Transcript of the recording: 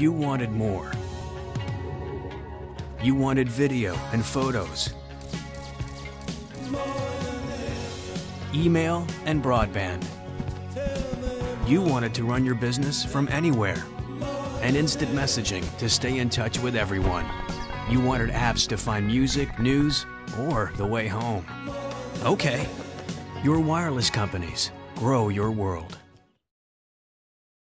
You wanted more. You wanted video and photos, email and broadband. You wanted to run your business from anywhere and instant messaging to stay in touch with everyone. You wanted apps to find music, news, or the way home. Okay, your wireless companies, grow your world.